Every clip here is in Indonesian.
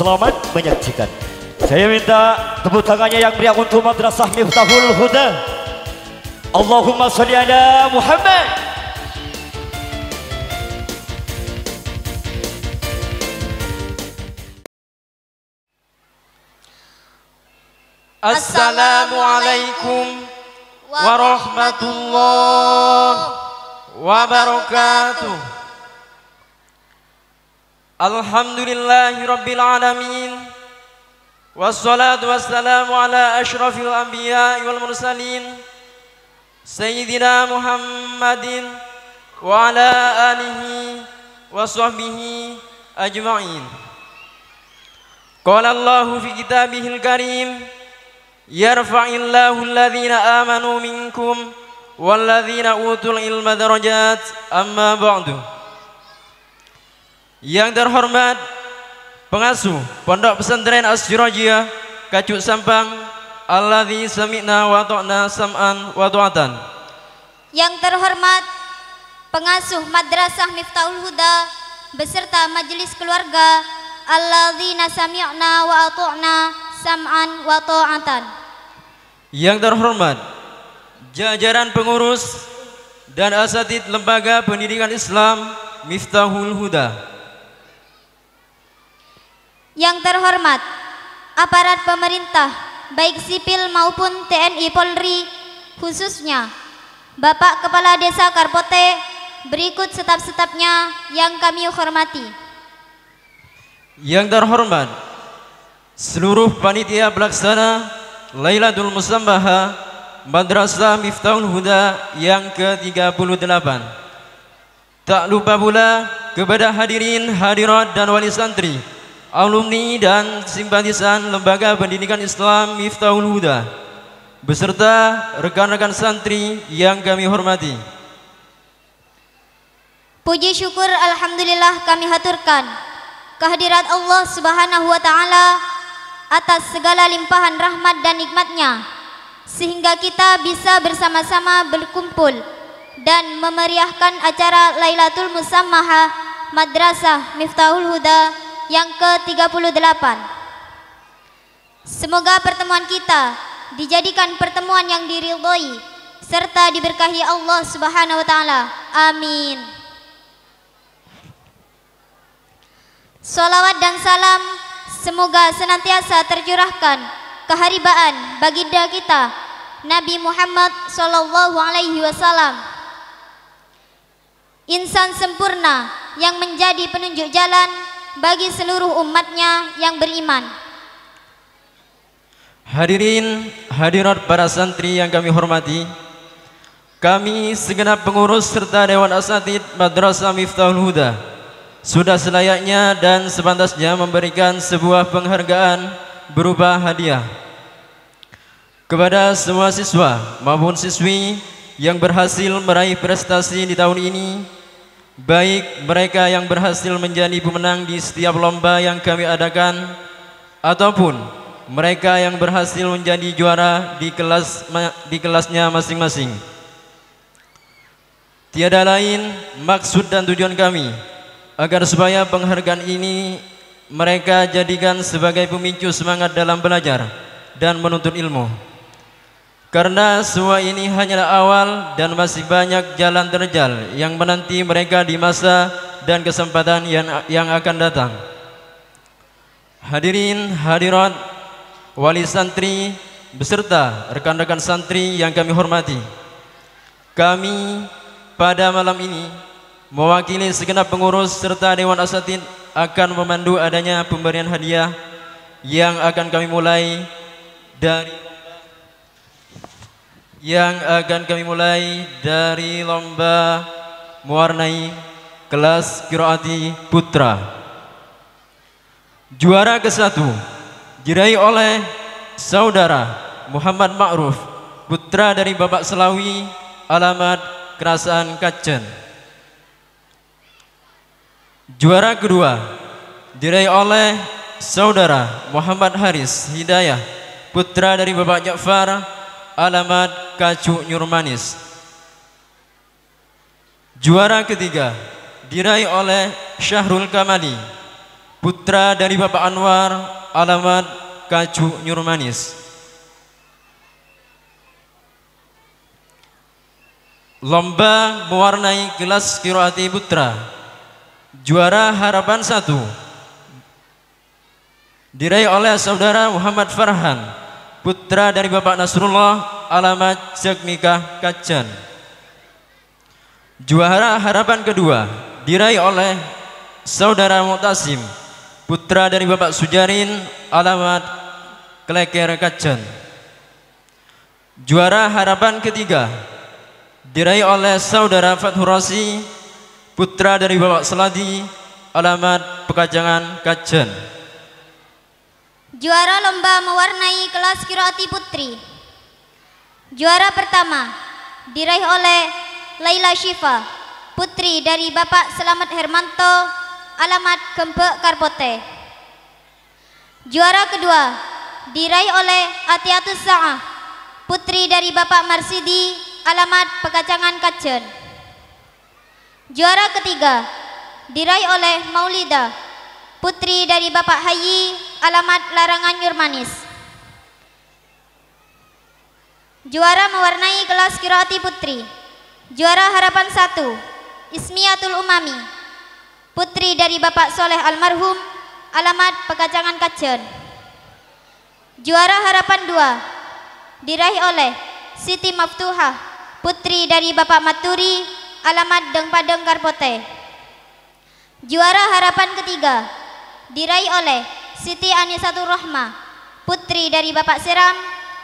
Selamat menyaksikan. Saya minta tepuk tangannya yang meriah untuk Madrasah Miftahul Huda. Allahumma sholli ala Muhammad. Assalamualaikum warahmatullahi wabarakatuh. Alhamdulillahirrabbilalamin. Wassalatu wassalamu ala ashrafil anbiya wal mursalin Sayyidina Muhammadin wa ala alihi wa sahbihi ajma'in. Qala Allahu fi kitabihil karim, yarfa'illahu alladhina amanu minkum walladhina utul ilma darajat, amma ba'du. Yang terhormat pengasuh Pondok Pesantren Asyirojia Kacuk Sampang, alladzi sami'na wa ta'na sam'an wa ta'atan. Yang terhormat pengasuh Madrasah Miftahul Huda beserta majelis keluarga, alladzina sami'na wa ta'na sam'an wa ta'atan. Yang terhormat jajaran pengurus dan asatid Lembaga Pendidikan Islam Miftahul Huda. Yang terhormat aparat pemerintah baik sipil maupun TNI Polri, khususnya Bapak Kepala Desa Karpote, berikut staf-stafnya yang kami hormati. Yang terhormat seluruh panitia pelaksana Lailatul Musambahah Madrasah Miftahul Huda yang ke-38. Tak lupa pula kepada hadirin hadirat dan wali santri, alumni dan simpatisan Lembaga Pendidikan Islam Miftahul Huda beserta rekan-rekan santri yang kami hormati. Puji syukur alhamdulillah kami haturkan kehadirat Allah Subhanahu wa taala atas segala limpahan rahmat dan nikmatnya, sehingga kita bisa bersama-sama berkumpul dan memeriahkan acara Lailatul Musambahah Madrasah Miftahul Huda yang ke-38. Semoga pertemuan kita dijadikan pertemuan yang diridhoi serta diberkahi Allah Subhanahu wa taala. Amin. Salawat dan salam semoga senantiasa tercurahkan keharibaan baginda kita Nabi Muhammad Shallallahu Alaihi Wasallam, insan sempurna yang menjadi penunjuk jalan bagi seluruh umatnya yang beriman. Hadirin hadirat para santri yang kami hormati, kami segenap pengurus serta Dewan Asatid Madrasah Miftahul Huda sudah selayaknya dan sepantasnya memberikan sebuah penghargaan berupa hadiah kepada semua siswa maupun siswi yang berhasil meraih prestasi di tahun ini, baik mereka yang berhasil menjadi pemenang di setiap lomba yang kami adakan ataupun mereka yang berhasil menjadi juara di kelasnya masing-masing. Tiada lain maksud dan tujuan kami agar supaya penghargaan ini mereka jadikan sebagai pemicu semangat dalam belajar dan menuntut ilmu. Karena semua ini hanyalah awal dan masih banyak jalan terjal yang menanti mereka di masa dan kesempatan yang akan datang. Hadirin hadirat wali santri beserta rekan-rekan santri yang kami hormati, kami pada malam ini mewakili segenap pengurus serta Dewan Asatid akan memandu adanya pemberian hadiah yang akan kami mulai dari lomba mewarnai kelas Qiraati Putra. Juara ke-1 diraih oleh saudara Muhammad Ma'ruf, putra dari Bapak Selawi, alamat Kerasaan Kacen. Juara kedua diraih oleh saudara Muhammad Haris Hidayah, putra dari Bapak Ja'far, alamat Kacuk Nyurmanis. Juara ketiga diraih oleh Syahrul Kamali, putra dari Bapak Anwar, alamat Kacuk Nyurmanis. Lomba mewarnai kelas Qiraati putra, juara harapan 1 diraih oleh saudara Muhammad Farhan, putra dari Bapak Nasrullah, alamat Jagmika Kajan. Juara harapan 2 diraih oleh saudara Mu'tasim, putra dari Bapak Sujarin, alamat Kleker Kajan. Juara harapan 3 diraih oleh saudara Fathur Rosi, putra dari Bapak Seladi, alamat Pekajangan Kajan. Juara lomba mewarnai kelas Qiraati putri, juara pertama diraih oleh Laila Syifa, putri dari Bapak Selamat Hermanto, alamat Gembek Karpote. Juara kedua diraih oleh Atiatus Sa'ah, putri dari Bapak Marsidi, alamat Pekajangan Kajen. Juara ketiga diraih oleh Maulida, putri dari Bapak Hayi, alamat Larangan Nyurmanis. Juara mewarnai kelas Qiraati putri, juara harapan 1 Ismiatul Umami, putri dari Bapak Soleh almarhum, alamat Pekajangan Kajen. Juara harapan 2 diraih oleh Siti Maftuhah, putri dari Bapak Maturi, alamat Dengpadeng Karpote. Juara harapan 3 diraih oleh Siti Anisatul Rahmah, putri dari Bapak Siram,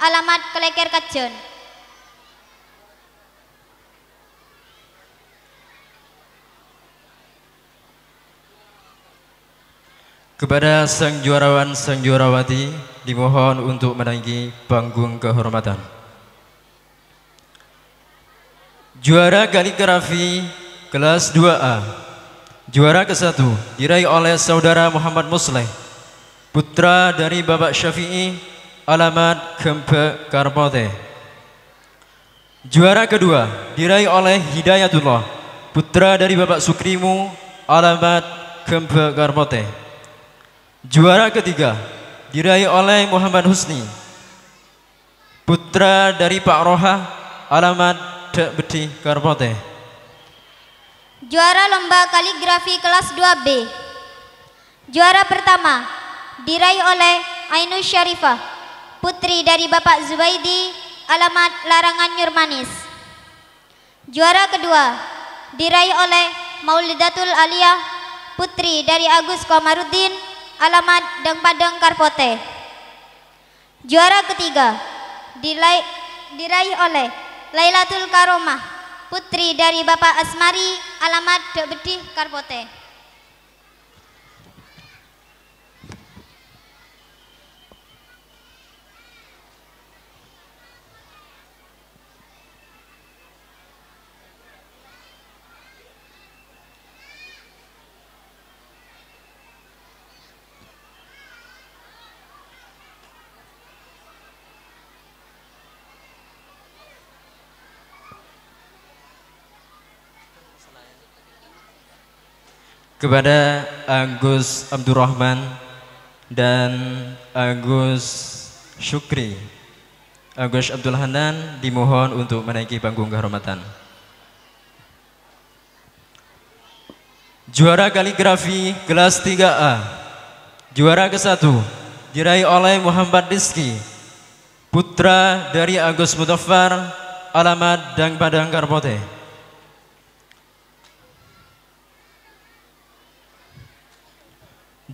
alamat Kleker Kajen. Kepada sang juarawan, sang juarawati, dimohon untuk menaiki panggung kehormatan. Juara kaligrafi kelas 2A, juara ke-1 diraih oleh saudara Muhammad Musleh, putra dari Bapak Syafi'i, alamat Gembek Karpote. Juara kedua diraih oleh Hidayatullah, putra dari Bapak Sukrimu, alamat Gembek Karpote. Juara ketiga diraih oleh Muhammad Husni, putra dari Pak Rohah, alamat Dek Bedih Karpote. Juara lomba kaligrafi kelas 2B, juara pertama diraih oleh Ainus Syarifah, putri dari Bapak Zubaidi, alamat Larangan Nyurmanis. Juara kedua diraih oleh Maulidatul Aliyah, putri dari Agus Komarudin, alamat Dengpadeng Karpote. Juara ketiga diraih oleh Lailatul Karomah, putri dari Bapak Asmari, alamat Dek Bedih Karpote. Kepada Agus Abdurrahman dan Agus Syukri, Agus Abdul Hanan, dimohon untuk menaiki panggung kehormatan. Juara kaligrafi kelas 3A, juara ke-1 diraih oleh Muhammad Rizki, putra dari Agus Mudoffar, alamat Dangpadang Karpote.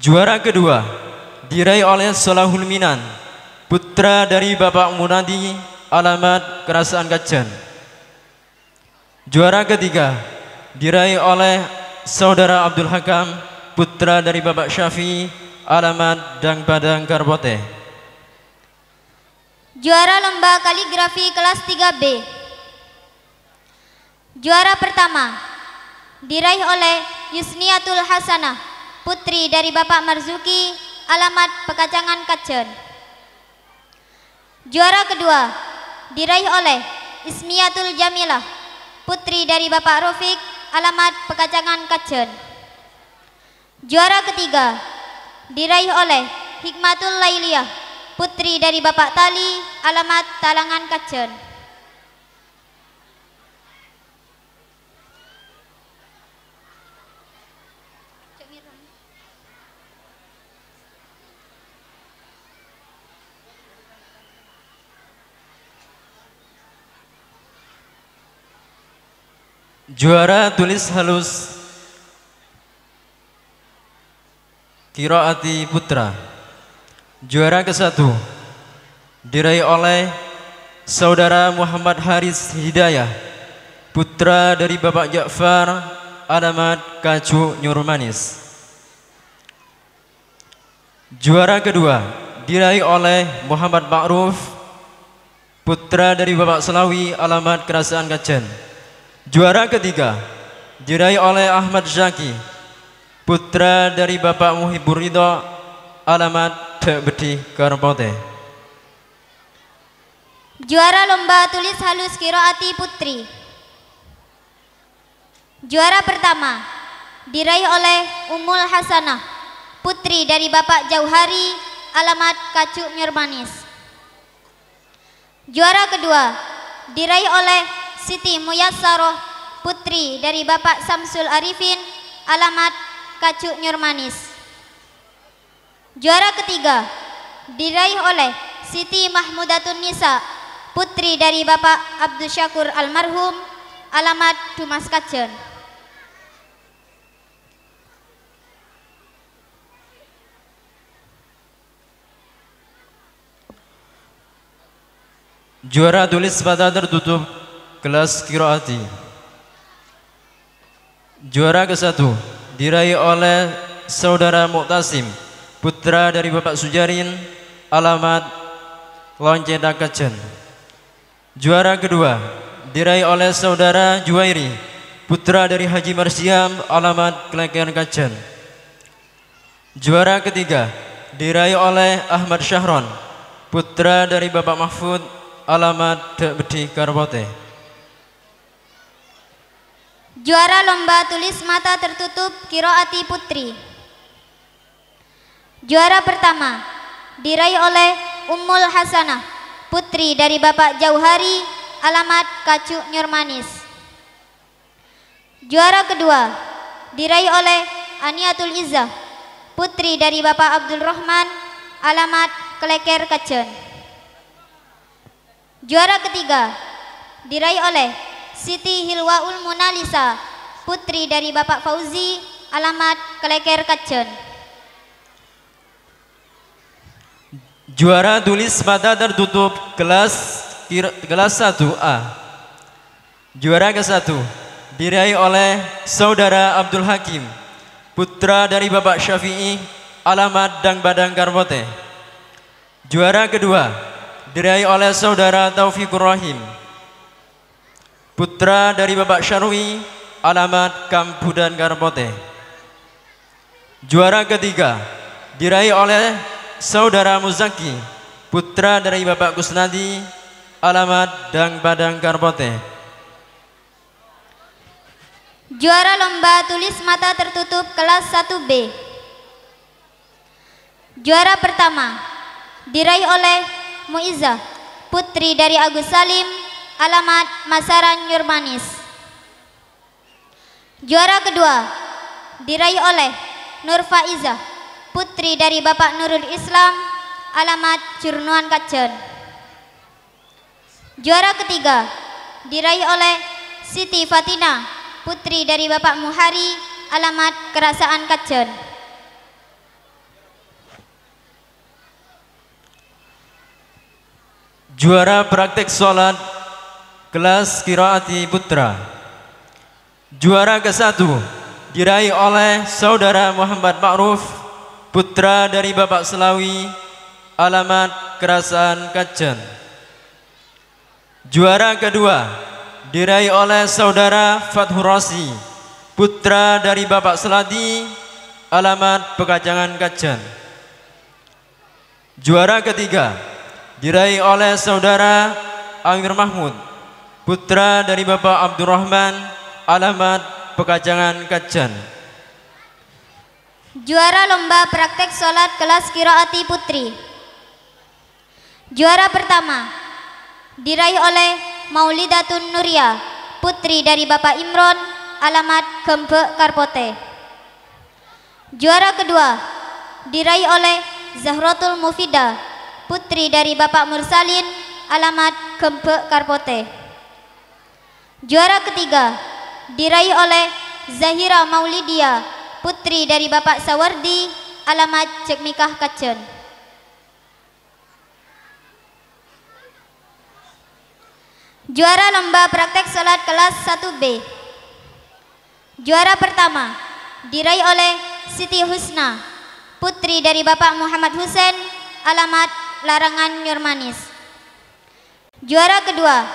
Juara kedua diraih oleh Solahul Minan, putra dari Bapak Munadi, alamat Kerasaan Kajen. Juara ketiga diraih oleh saudara Abdul Hakam, putra dari Bapak Syafi, alamat Dangpadang Karpote. Juara lomba kaligrafi kelas 3B, juara pertama diraih oleh Yusniatul Hasanah, putri dari Bapak Marzuki, alamat Pekajangan Kajen. Juara kedua diraih oleh Ismiatul Jamilah, putri dari Bapak Rofik, alamat Pekajangan Kajen. Juara ketiga Diraih oleh Hikmatul Lailiyah, putri dari Bapak Tali, alamat Talangan Kajen. Juara tulis halus Qiraati Putra, juara ke-1 diraih oleh Saudara Muhammad Haris Hidayah, putra dari Bapak Ja'far, alamat Kacuk Nyurumanis. Juara kedua diraih oleh Muhammad Ma'ruf, putra dari Bapak Selawi, alamat Kerajaan Kajen. Juara ketiga diraih oleh Ahmad Zaki, putra dari Bapak Muhibur Ridho, alamat Dek Bedih Karpote. Juara lomba tulis halus Qiraati Putri, juara pertama diraih oleh Umul Hasanah, putri dari Bapak Jauhari, alamat Kacuk Nyurmanis. Juara kedua diraih oleh Siti Muyassaroh, putri dari Bapak Samsul Arifin, alamat Kacuk Nyurmanis. Juara ketiga diraih oleh Siti Mahmudatun Nisa, putri dari Bapak Abdul Syakur almarhum, alamat Dumas Kajen. Juara tulis pada tertutup kelas Qiraati, juara ke-1 diraih oleh Saudara Muqtasim, putra dari Bapak Sujarin, alamat Lonceda Kajen. Juara kedua diraih oleh Saudara Juwairi, putra dari Haji Marsiam, alamat Kleken Kajen. Juara ketiga diraih oleh Ahmad Syahron, putra dari Bapak Mahfud, alamat Dek Bedih Karpote. Juara lomba tulis mata tertutup Qiraati Putri, juara pertama diraih oleh Ummul Hasanah, putri dari Bapak Jauhari, alamat Kacuk Nyurmanis. Juara kedua diraih oleh Aniatul Izzah, putri dari Bapak Abdul Rahman, alamat Kleker Kajen. Juara ketiga diraih oleh Siti Hilwaul Munalisa, putri dari Bapak Fauzi, alamat Kleker Kajen. Juara tulis mata tertutup kelas 1A. Juara ke-1 diraih oleh Saudara Abdul Hakim, putra dari Bapak Syafi'i, alamat Dangbadang Karpote. Juara kedua diraih oleh Saudara Taufikur Rahim, putra dari Bapak Syarwi, alamat Kambudan Karpote. Juara ketiga diraih oleh Saudara Muzaki, putra dari Bapak Kusnadi, alamat Dangbadang Karpote. Juara lomba tulis mata tertutup kelas 1B. Juara pertama diraih oleh Muizzah, putri dari Agus Salim, alamat Masaran Nyurmanis. Juara kedua diraih oleh Nur Faizah, putri dari Bapak Nurul Islam, alamat Jurnuan Kajen. Juara ketiga diraih oleh Siti Fatina, putri dari Bapak Muhari, alamat Kerasaan Kajen. Juara praktek sholat kelas Qiraati Putra, juara ke-1 diraih oleh Saudara Muhammad Ma'ruf, putra dari Bapak Selawi, alamat Kerasaan Kajen. Juara kedua diraih oleh Saudara Fathur Rosi, putra dari Bapak Seladi, alamat Pekajangan Kajen. Juara ketiga diraih oleh Saudara Amir Mahmud, putra dari Bapak Abdurrahman, alamat Pekajangan Kajen. Juara lomba praktek sholat kelas Qiraati Putri. Juara pertama diraih oleh Maulidatun Nuria, putri dari Bapak Imron, alamat Gembek Karpote. Juara kedua diraih oleh Zahrotul Mufida, putri dari Bapak Mursalin, alamat Gembek Karpote. Juara ketiga diraih oleh Zahira Maulidia, putri dari Bapak Sawardi, alamat Cekmikah Kajen. Juara lomba praktek sholat kelas 1B. Juara pertama diraih oleh Siti Husna, putri dari Bapak Muhammad Husain, alamat Larangan Nurmanis. Juara kedua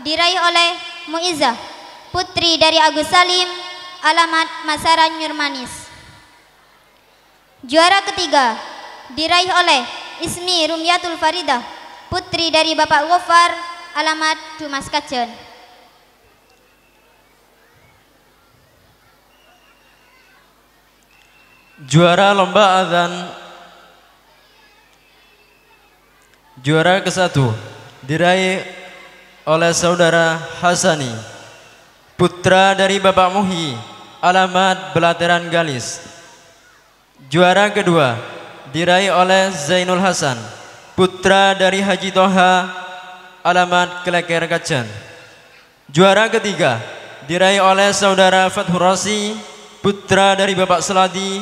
diraih oleh Muizzah, putri dari Agus Salim, alamat Masaran Nurmanis. Juara ketiga diraih oleh Ismi Rumyatul Faridah, putri dari Bapak Gofar, alamat Dumas Kajen. Juara lomba azan juara ke-1 diraih oleh saudara Hasani, putra dari Bapak Muhi, alamat Belateran Galis. Juara kedua diraih oleh Zainul Hasan, putra dari Haji Toha, alamat Kleker Kajen. Juara ketiga diraih oleh saudara Fathur Rosi, putra dari Bapak Seladi,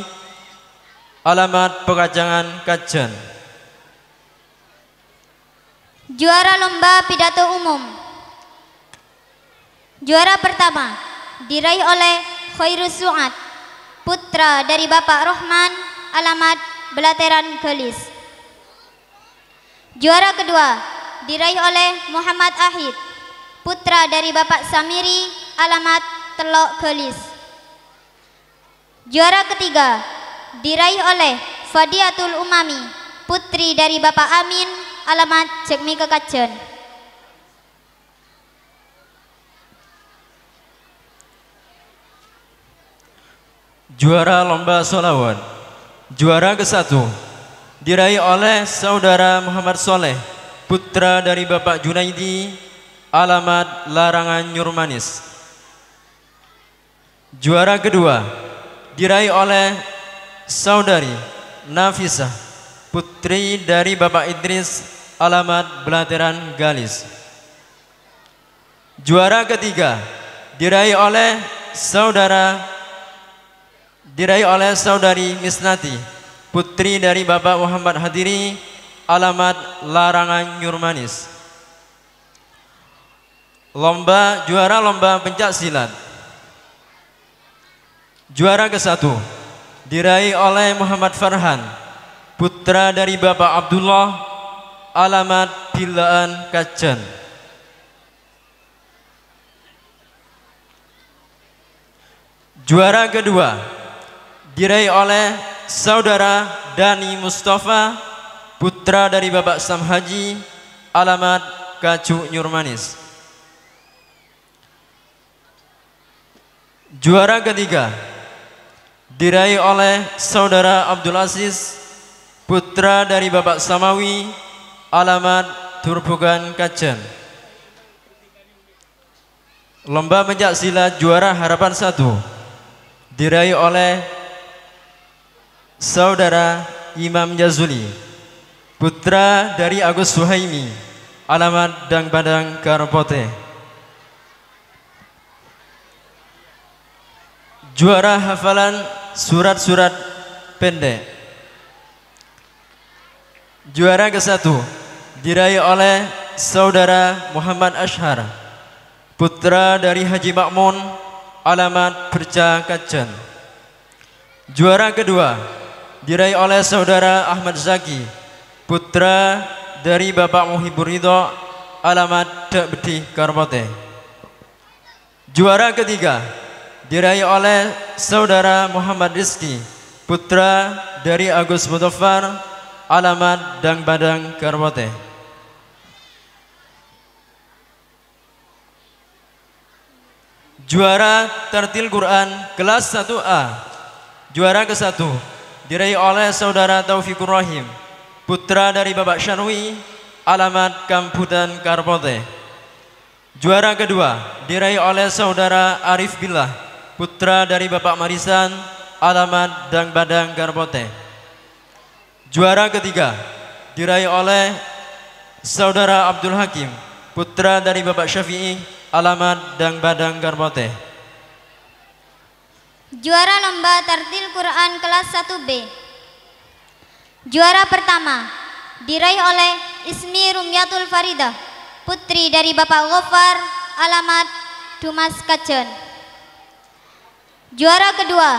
alamat Pekajangan Kajen. Juara lomba pidato umum. Juara pertama diraih oleh Khairus Suat, putra dari Bapak Rohman, alamat Belateran Galis. Juara kedua diraih oleh Muhammad Ahid, putra dari Bapak Samiri, alamat Telok Galis. Juara ketiga diraih oleh Fadiatul Umami, putri dari Bapak Amin, alamat Jekmi Kekajen. Juara lomba sholawat juara ke-1 diraih oleh saudara Muhammad Soleh, putra dari Bapak Junaidi, alamat Larangan Nurmanis. Juara kedua diraih oleh saudari Nafisah, putri dari Bapak Idris, alamat Belateran Galis. Juara ketiga diraih oleh saudari Misnati, putri dari Bapak Muhammad Hadiri, alamat Larangan Nurmanis. Juara lomba pencak silat. Juara ke-1 diraih oleh Muhammad Farhan, putra dari Bapak Abdullah, alamat Bilaan Kajen. Juara kedua diraih oleh saudara Dani Mustafa, putra dari Bapak Samhaji, alamat Kacuk Nurmanis. Juara ketiga diraih oleh saudara Abdul Aziz, putra dari Bapak Samawi, alamat Durbukan Kajen. Lomba pencak silat juara harapan 1 diraih oleh saudara Imam Jazuli, putra dari Agus Suhaimi, alamat Dang Padang Karpote. Juara hafalan surat-surat pendek. Juara ke-1 diraih oleh saudara Muhammad Ashar, putra dari Haji Makmun, alamat Berca Kajen. Juara kedua diraih oleh saudara Ahmad Zaki, putra dari Bapak Muhibur Ridho, alamat Dakbedih Karpote. Juara ketiga diraih oleh saudara Muhammad Rizki, putra dari Agus Mutoffar, alamat Dang Badang Karwote. Juara tartil Quran kelas 1A. Juara ke-1 diraih oleh saudara Taufikur Rahim, putra dari Bapak Syarwi, alamat Kamputan Karpote. Juara kedua diraih oleh saudara Arif Billah, putra dari Bapak Marisan, alamat Dangbadang Karpote. Juara ketiga diraih oleh saudara Abdul Hakim, putra dari Bapak Syafi'i, alamat Dangbadang Karpote. Juara lomba tartil Quran kelas 1B. Juara pertama diraih oleh Ismi Rumyatul Faridah, putri dari Bapak Ghafar, alamat Dumas Kajen. Juara kedua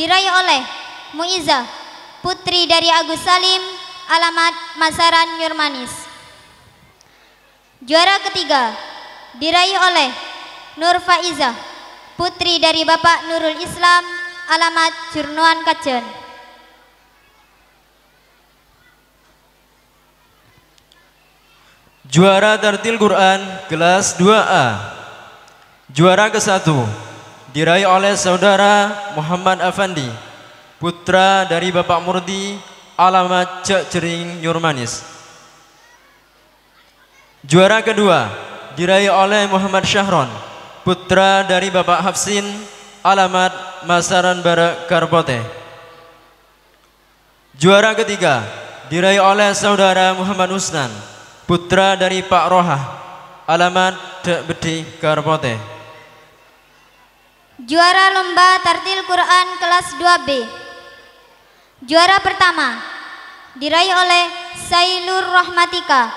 diraih oleh Muiza, putri dari Agus Salim, alamat Masaran Yurmanis. Juara ketiga diraih oleh Nur Faiza, putri dari Bapak Nurul Islam, alamat Jurnuan Kajen. Juara tartil Quran kelas 2A. Juara ke-1 diraih oleh saudara Muhammad Afandi, putra dari Bapak Murdi, alamat Cek Jering Yurmanis. Juara kedua diraih oleh Muhammad Syahron, putra dari Bapak Hafsin, alamat Masaran Barak Karpote. Juara ketiga diraih oleh saudara Muhammad Husnan, putra dari Pak Rohah, alamat Dek Bedi Karpote. Juara lomba tartil Quran kelas 2B. Juara pertama diraih oleh Sailur Rahmatika,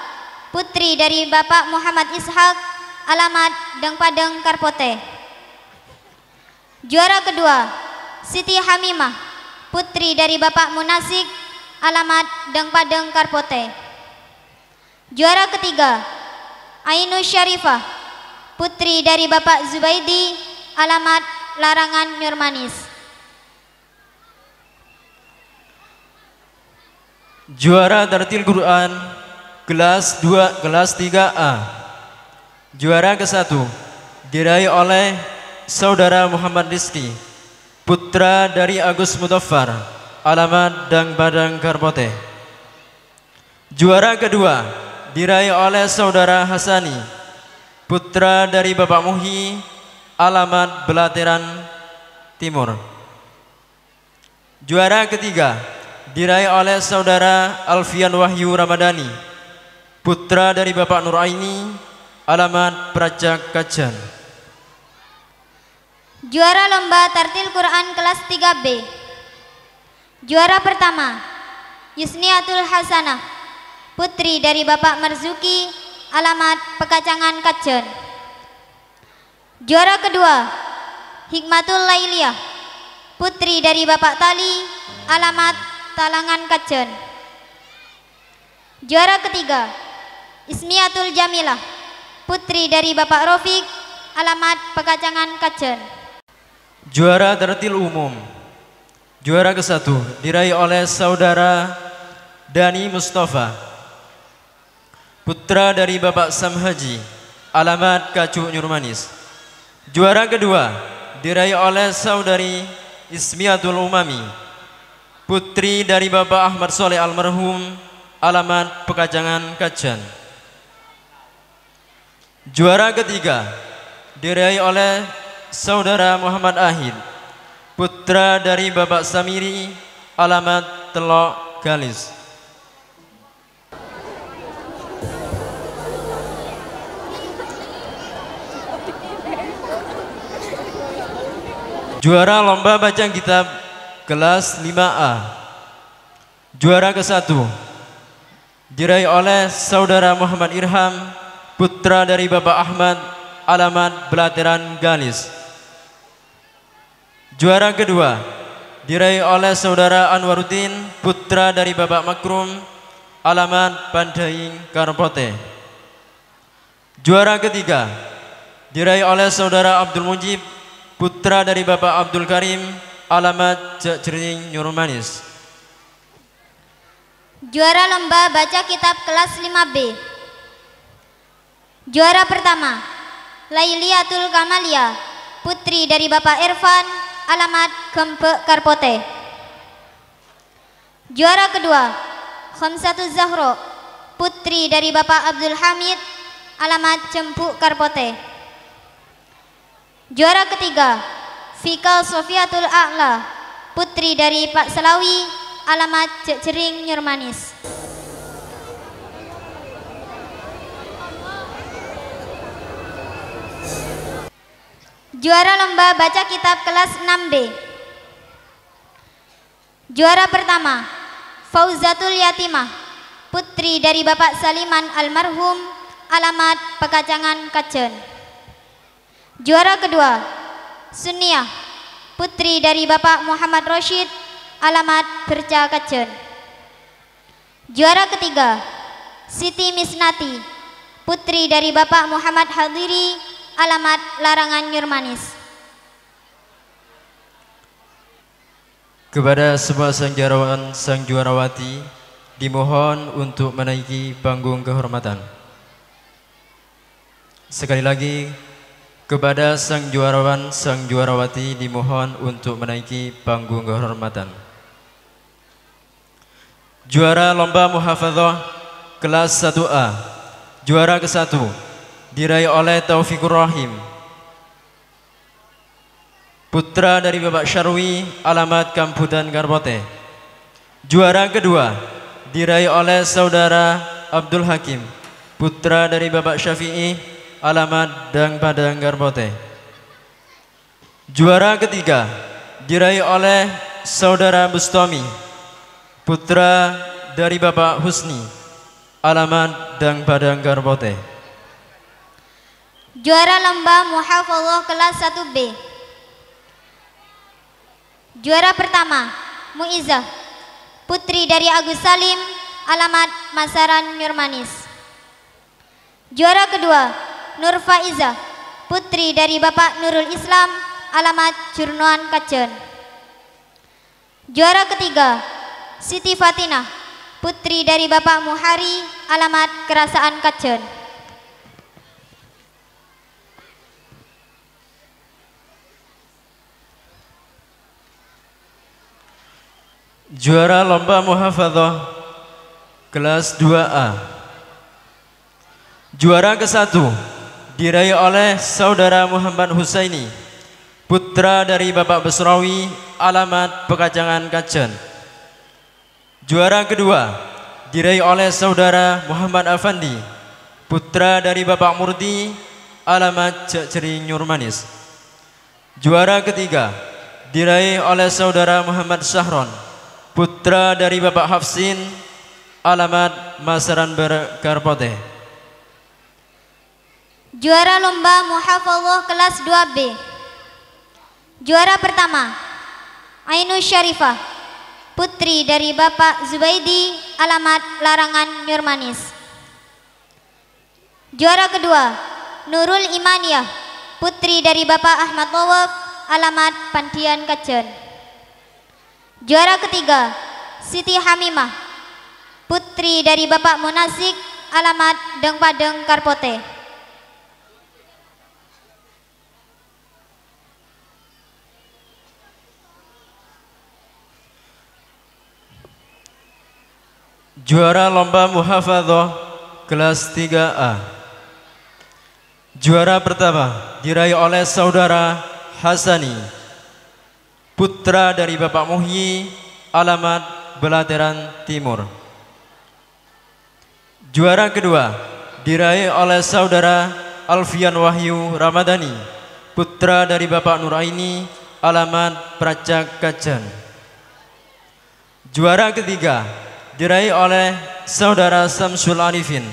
putri dari Bapak Muhammad Ishak, alamat Dangpadeng Karpote. Juara kedua Siti Hamimah, putri dari Bapak Munasik, alamat Dangpadeng Karpote. Juara ketiga Ainu Syarifah, putri dari Bapak Zubaidi, alamat Larangan Yurmanis. Juara tartil Quran kelas 2 kelas 3A. Juara ke-1 diraih oleh saudara Muhammad Rizki, putra dari Agus Mutoffar, alamat Dangbadang Karpote. Juara kedua diraih oleh saudara Hasani, putra dari Bapak Muhi, alamat Belateran Timur. Juara ketiga diraih oleh saudara Alfian Wahyu Ramadhani, putra dari Bapak Nuraini, alamat Prajak Kajan. Juara lomba tartil Quran kelas 3B. Juara pertama Yusniatul Hasanah, putri dari Bapak Marzuki, alamat Pekacangan Kajen. Juara kedua Hikmatul Lailiyah, putri dari Bapak Tali, alamat Talangan Kajen. Juara ketiga Ismiatul Jamilah, putri dari Bapak Rofik, alamat Pekacangan Kajen. Juara tartil umum. Juara ke-1 diraih oleh saudara Dani Mustafa, putra dari Bapak Sam Haji, alamat Kacuk Yurmanis. Juara kedua diraih oleh saudari Ismiatul Umami, putri dari Bapak Ahmad Soleh almarhum, alamat Pekajangan Kajan. Juara ketiga diraih oleh saudara Muhammad Ahid, putra dari Bapak Samiri, alamat Telok Galis. Juara lomba bacaan kitab kelas 5A. Juara ke-1 diraih oleh saudara Muhammad Irham, putra dari Bapak Ahmad, alamat Belateran Galis. Juara kedua diraih oleh saudara Anwaruddin, putra dari Bapak Makrum, alamat Pandaing Karpote. Juara ketiga diraih oleh saudara Abdul Mujib, putra dari Bapak Abdul Karim, alamat Jering Yurmanis. Juara lomba baca kitab kelas 5B. Juara pertama Lailiatul Kamalia, putri dari Bapak Irfan, alamat Gembek Karpote. Juara kedua, Khamsatu Zahro, putri dari Bapak Abdul Hamid, alamat Cempuk Karpote. Juara ketiga, Fika Sofiatul A'la, putri dari Pak Selawi, alamat Cecering Nyurmanis. Juara lomba baca kitab kelas 6B. Juara pertama, Fauzatul Yatimah, putri dari Bapak Saliman almarhum, alamat Pekacangan Kajen. Juara kedua, Sunniyah, putri dari Bapak Muhammad Rashid, alamat Berca Kajen. Juara ketiga, Siti Misnati, putri dari Bapak Muhammad Hadiri, alamat Larangan Nyurmanis. Kepada semua sang juarawan, sang juarawati, dimohon untuk menaiki panggung kehormatan. Sekali lagi, kepada sang juarawan, sang juarawati, dimohon untuk menaiki panggung kehormatan. Juara lomba muhafadzah kelas 1A, juara ke-1 diraih oleh Taufikur Rahim, putra dari Bapak Syarwi, alamat Kamputan Karpote. Juara kedua diraih oleh Saudara Abdul Hakim, putra dari Bapak Syafi'i, alamat Dang Padang Karpote. Juara ketiga diraih oleh Saudara Bustami, putra dari Bapak Husni, alamat Dang Padang Karpote. Juara lomba muhafadzah kelas 1B. Juara pertama, Muizzah, putri dari Agus Salim, alamat Masaran Nyurmanis. Juara kedua, Nur Faizah, putri dari Bapak Nurul Islam, alamat Jurnuan Kajen. Juara ketiga, Siti Fatinah, putri dari Bapak Muhari, alamat Kerasaan Kajen. Juara lomba muhafadzah kelas 2A, juara ke-1 diraih oleh Saudara Muhammad Husaini, putra dari Bapak Besrawi, alamat Pekacangan Kajen. Juara kedua diraih oleh Saudara Muhammad Afandi, putra dari Bapak Murdi, alamat Cecering Nyurmanis. Juara ketiga diraih oleh Saudara Muhammad Syahron, putra dari Bapak Hafsin, alamat Masaran Karpote. Juara lomba muhafadzah kelas 2B. Juara pertama, Ainus Syarifah, putri dari Bapak Zubaidi, alamat Larangan Nyurmanis. Juara kedua, Nurul Imaniyah, putri dari Bapak Ahmad Tawaf, alamat Pandian Kajen. Juara ketiga, Siti Hamimah, putri dari Bapak Munasik, alamat Deng Padeng Karpote. Juara lomba muhafadzah kelas 3A. Juara pertama diraih oleh Saudara Hasani, putra dari Bapak Muhyi, alamat Belateran Timur. Juara kedua diraih oleh Saudara Alfian Wahyu Ramadhani, putra dari Bapak Nuraini, alamat Pracak Kajen. Juara ketiga diraih oleh Saudara Samsul Arifin,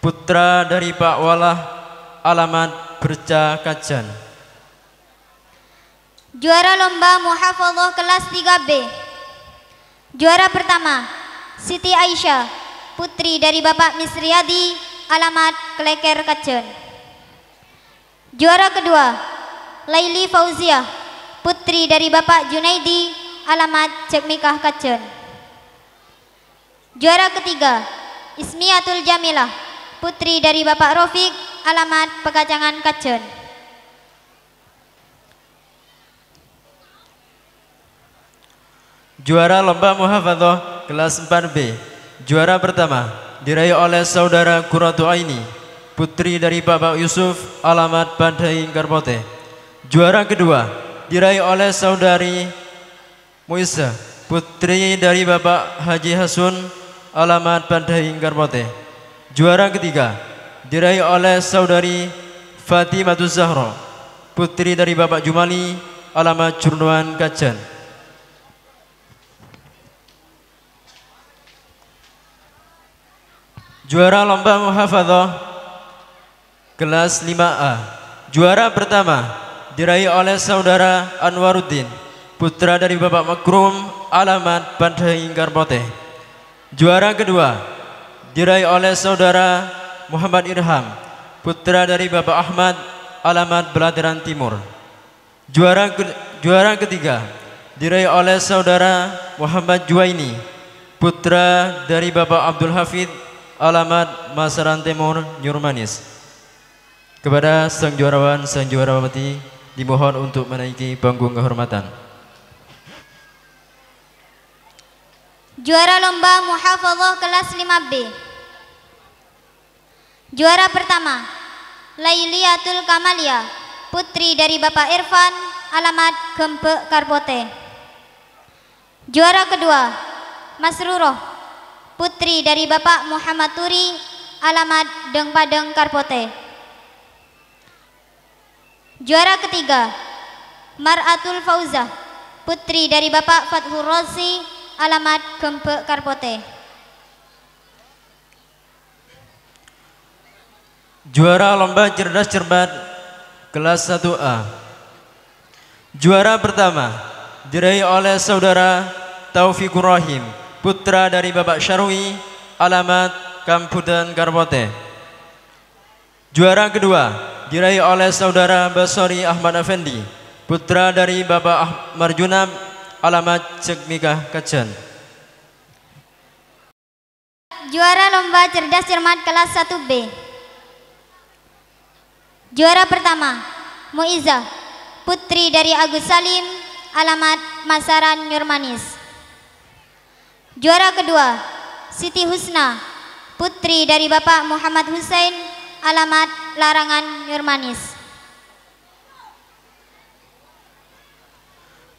putra dari Pak Walah, alamat Berca Kajen. Juara lomba muhafadzah kelas 3B. Juara pertama, Siti Aisyah, putri dari Bapak Misriyadi, alamat Kleker Kajen. Juara kedua, Laili Fauziah, putri dari Bapak Junaidi, alamat Cekmikah Kajen. Juara ketiga, Ismiatul Jamilah, putri dari Bapak Rofik, alamat Pekacangan Kajen. Juara lomba muhafadzah kelas 4B. Juara pertama diraih oleh saudara Qiraati Aini, putri dari Bapak Yusuf, alamat Badai Karpote. Juara kedua diraih oleh saudari Muisa, putri dari Bapak Haji Hasun, alamat Badai Karpote. Juara ketiga diraih oleh saudari Fatimatul Zahra, putri dari Bapak Jumali, alamat Curnuan Kajen. Juara lomba muhafadzah kelas 5A. Juara pertama diraih oleh saudara Anwaruddin, putra dari Bapak Makrum, alamat Bandai Karpote. Juara kedua diraih oleh saudara Muhammad Irham, putra dari Bapak Ahmad, alamat Belatiran Timur. Juara ketiga diraih oleh saudara Muhammad Juwaini, putra dari Bapak Abdul Hafid, alamat Masaran Timur, Nyurmanis. Kepada sang juarawan, sang juarawati dimohon untuk menaiki panggung kehormatan. Juara lomba muhafadzah kelas 5B. Juara pertama Lailatul Kamalia, putri dari Bapak Irfan, alamat Gembek Karpote. Juara kedua Masruroh, putri dari Bapak Muhammad Turi, alamat Dengpadeng Karpote. Juara ketiga Mar'atul Fauzah, putri dari Bapak Fathur Rosi, alamat Gembek Karpote. Juara lomba cerdas cermat kelas 1A. Juara pertama diraih oleh saudara Taufikur Rahim, putra dari Bapak Syarwi, alamat Kampudan Karpote. Juara kedua diraih oleh saudara Basori Ahmad Effendi, putra dari Bapak Marjunab, alamat Cekmikah Kajen. Juara lomba cerdas cermat kelas 1B. Juara pertama Muiza, putri dari Agus Salim, alamat Masaran, Nyurmanis. Juara kedua Siti Husna, putri dari Bapak Muhammad Husain, alamat Larangan, Nyurmanis.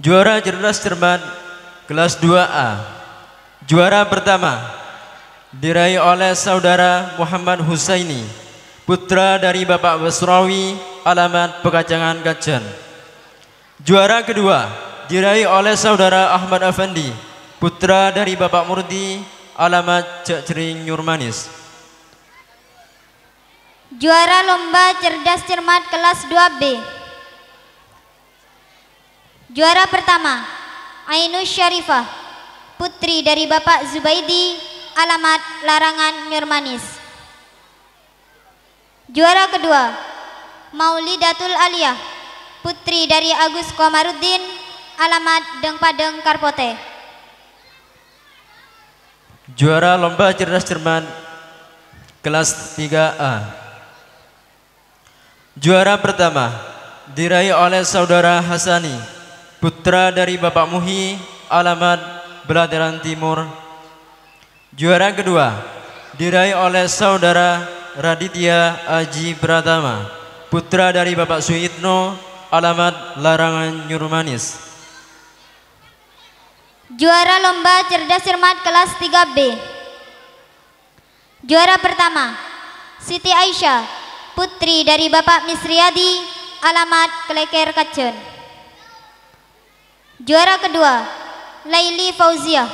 Juara cerdas cermat kelas 2A. Juara pertama diraih oleh saudara Muhammad Husaini, putra dari Bapak Basrawi, alamat Pekacangan Kajen. Juara kedua diraih oleh saudara Ahmad Effendi, putra dari Bapak Murdi, alamat Cakjering, Nyurmanis. Juara lomba cerdas cermat kelas 2B. Juara pertama Ainus Syarifah, putri dari Bapak Zubaidi, alamat Larangan, Nyurmanis. Juara kedua Maulidatul Aliyah, putri dari Agus Komaruddin, alamat Dengpadeng Karpote. Juara lomba cerdas cermat kelas 3A. Juara pertama diraih oleh saudara Hasani, putra dari Bapak Muhi, alamat Belatiran Timur. Juara kedua diraih oleh saudara Raditya Aji Pratama, putra dari Bapak Suitno, alamat Larangan, Nyurmanis. Juara lomba cerdas cermat kelas 3B. Juara pertama Siti Aisyah, putri dari Bapak Misriyadi, alamat Kleker Kajen. Juara kedua Laili Fauziah,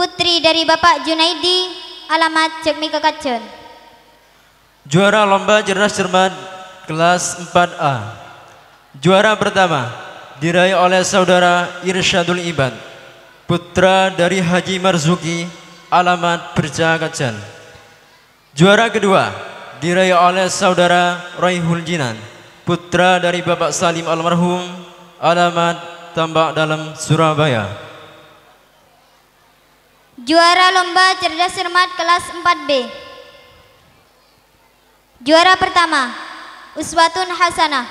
putri dari Bapak Junaidi, alamat Cekmika Kajen. Juara lomba cerdas cermat kelas 4A. Juara pertama diraih oleh saudara Irsyadul Ibad, putra dari Haji Marzuki, alamat Berja Kajen. Juara kedua diraih oleh saudara Raihul Jinan, putra dari Bapak Salim almarhum, alamat Tambak Dalam, Surabaya. Juara lomba cerdas cermat kelas 4B. Juara pertama Uswatun Hasanah,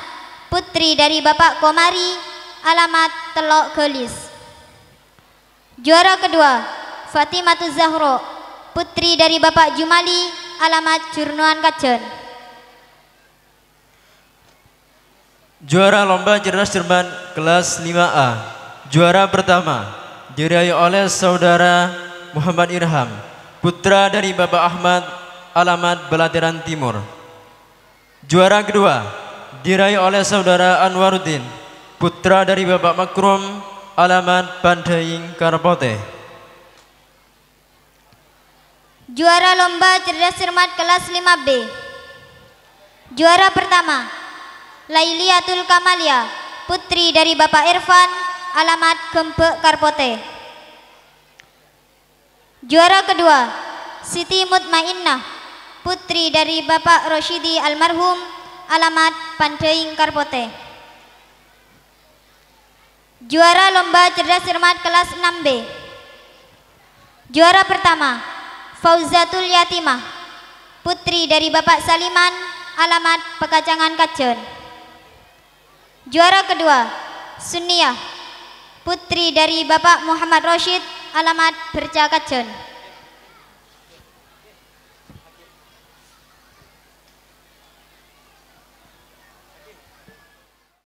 putri dari Bapak Komari, alamat Telok Gelis. Juara kedua Fatimatu Zahra, putri dari Bapak Jumali, alamat Jurnuan Kajen. Juara lomba cerdas cermat kelas 5A. Juara pertama diraih oleh saudara Muhammad Irham, putra dari Bapak Ahmad, alamat Belatiran Timur. Juara kedua diraih oleh saudara Anwaruddin, putra dari Bapak Makrum, alamat Bandaing Karpote. Juara lomba cerdas cermat kelas 5B. Juara pertama Lailatul Kamalia, putri dari Bapak Irfan, alamat Gembek Karpote. Juara kedua Siti Mutmainnah, putri dari Bapak Rosyidi almarhum, alamat Pandaing Karpote. Juara lomba cerdas cermat kelas 6B. Juara pertama Fauzatul Yatimah, putri dari Bapak Saliman, alamat Pekajangan Kajen. Juara kedua Sunniyah, putri dari Bapak Muhammad Roshid, alamat Berca Kajen.